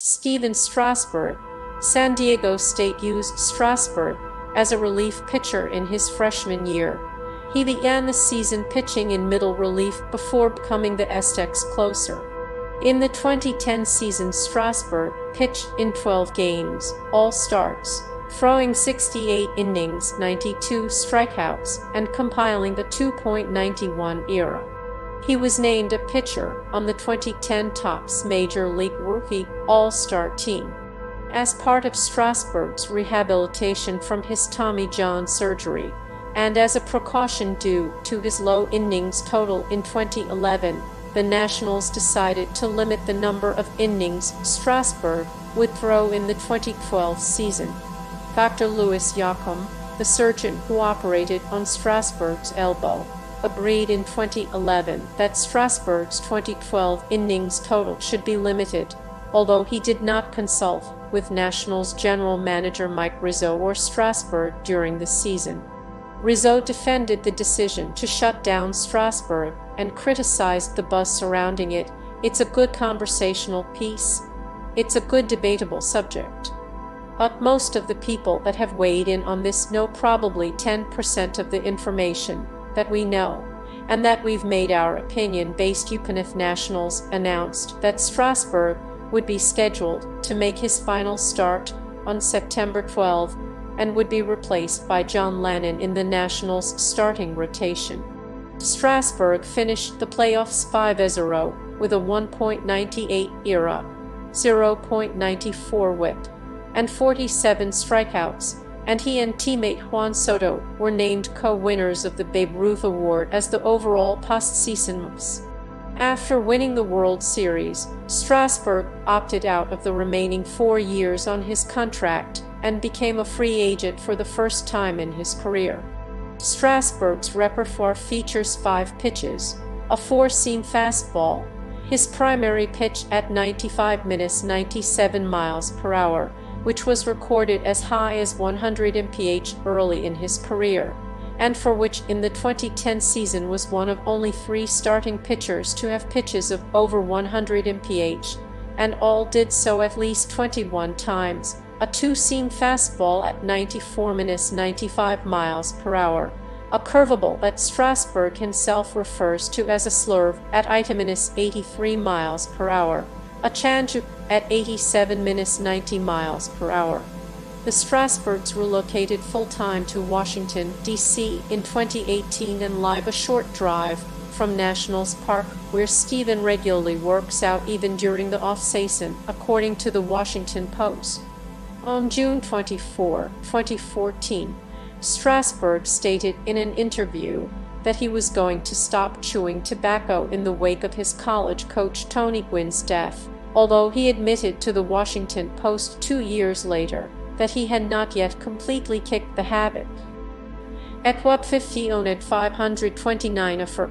Stephen Strasburg. San Diego State used Strasburg as a relief pitcher in his freshman year. He began the season pitching in middle relief before becoming the Aztecs' closer. In the 2010 season, Strasburg pitched in 12 games, all starts, throwing 68 innings, 92 strikeouts, and compiling the 2.91 ERA. He was named a pitcher on the 2010 Topps Major League Rookie All-Star team. As part of Strasburg's rehabilitation from his Tommy John surgery, and as a precaution due to his low innings total in 2011, the Nationals decided to limit the number of innings Strasburg would throw in the 2012 season. Dr. Lewis Yocum, the surgeon who operated on Strasburg's elbow, agreed in 2011 that Strasburg's 2012 innings total should be limited, although he did not consult with Nationals general manager Mike Rizzo or Strasburg during the season. Rizzo defended the decision to shut down Strasburg and criticized the buzz surrounding it. "It's a good conversational piece. It's a good debatable subject. But most of the people that have weighed in on this know probably 10% of the information that we know, and that we've made our opinion based." If Nationals announced that Strasburg would be scheduled to make his final start on September 12 and would be replaced by John Lannan in the Nationals' starting rotation. Strasburg finished the playoffs 5-0 with a 1.98 ERA, 0.94 WHIP, and 47 strikeouts, and he and teammate Juan Soto were named co-winners of the Babe Ruth Award as the overall postseason MVP. After winning the World Series, Strasburg opted out of the remaining 4 years on his contract and became a free agent for the first time in his career. Strasburg's repertoire features 5 pitches, a 4-seam fastball, his primary pitch at 95-97 mph, which was recorded as high as 100 mph early in his career, and for which in the 2010 season was one of only 3 starting pitchers to have pitches of over 100 mph, and all did so at least 21 times, a 2-seam fastball at 94-95 mph, a curveball that Strasburg himself refers to as a slurve at 80-83 mph, a change at 87-90 mph. The Strasburgs relocated full-time to Washington, D.C. in 2018 and live a short drive from Nationals Park, where Stephen regularly works out even during the off-season, according to the Washington Post. On June 24, 2014, Strasburg stated in an interview that he was going to stop chewing tobacco in the wake of his college coach Tony Gwynn's death, although he admitted to the Washington Post 2 years later that he had not yet completely kicked the habit. At WHIP 50 owned 529 of her